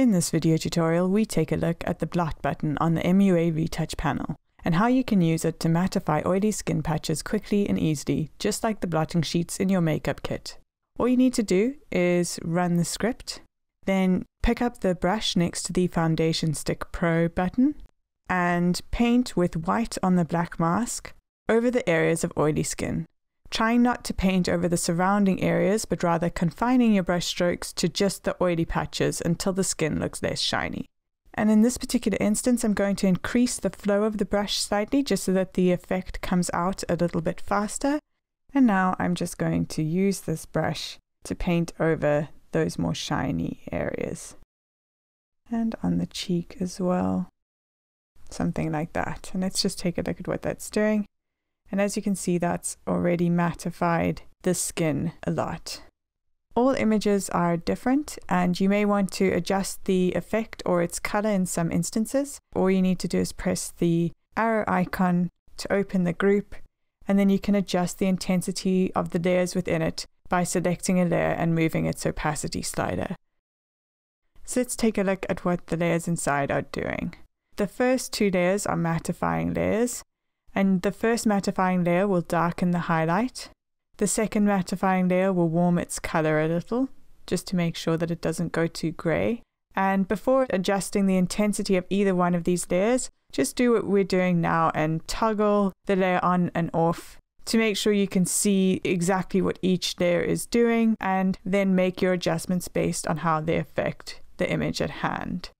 In this video tutorial, we take a look at the blot button on the MUA retouch panel and how you can use it to mattify oily skin patches quickly and easily, just like the blotting sheets in your makeup kit. All you need to do is run the script, then pick up the brush next to the Foundation Stick Pro button and paint with white on the black mask over the areas of oily skin. Trying not to paint over the surrounding areas, but rather confining your brush strokes to just the oily patches until the skin looks less shiny. And in this particular instance, I'm going to increase the flow of the brush slightly just so that the effect comes out a little bit faster. And now I'm just going to use this brush to paint over those more shiny areas. And on the cheek as well, something like that. And let's just take a look at what that's doing. And as you can see, that's already mattified the skin a lot. All images are different and you may want to adjust the effect or its color in some instances. All you need to do is press the arrow icon to open the group, and then you can adjust the intensity of the layers within it by selecting a layer and moving its opacity slider. So let's take a look at what the layers inside are doing. The first two layers are mattifying layers. And the first mattifying layer will darken the highlight. The second mattifying layer will warm its color a little, just to make sure that it doesn't go too gray. And before adjusting the intensity of either one of these layers, just do what we're doing now and toggle the layer on and off to make sure you can see exactly what each layer is doing, and then make your adjustments based on how they affect the image at hand.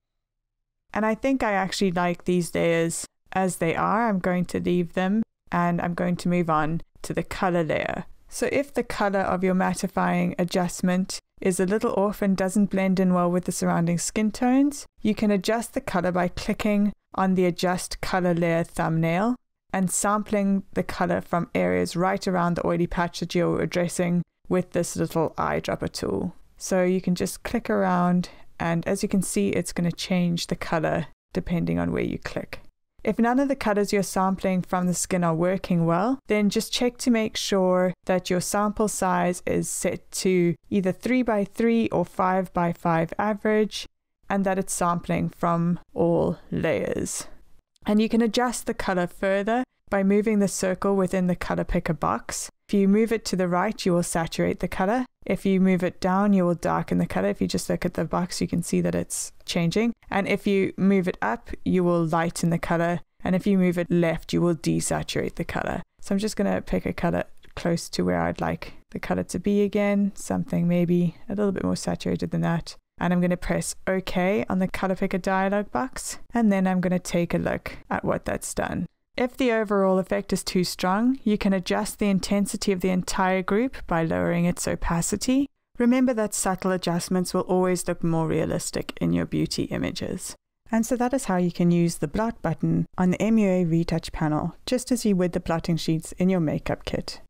And I think I actually like these layers as they are. I'm going to leave them and I'm going to move on to the color layer. So if the color of your mattifying adjustment is a little off and doesn't blend in well with the surrounding skin tones, you can adjust the color by clicking on the Adjust Color Layer thumbnail and sampling the color from areas right around the oily patch that you're addressing with this little eyedropper tool. So you can just click around, and as you can see, it's going to change the color depending on where you click. If none of the colors you're sampling from the skin are working well, then just check to make sure that your sample size is set to either 3x3 or 5x5 average, and that it's sampling from all layers. And you can adjust the color further by moving the circle within the color picker box. If you move it to the right, you will saturate the color. If you move it down, you will darken the color. If you just look at the box, you can see that it's changing. And if you move it up, you will lighten the color. And if you move it left, you will desaturate the color. So I'm just going to pick a color close to where I'd like the color to be again, something maybe a little bit more saturated than that. And I'm going to press OK on the color picker dialog box. And then I'm going to take a look at what that's done. If the overall effect is too strong, you can adjust the intensity of the entire group by lowering its opacity. Remember that subtle adjustments will always look more realistic in your beauty images. And so that is how you can use the blot button on the MUA retouch panel, just as you would the blotting sheets in your makeup kit.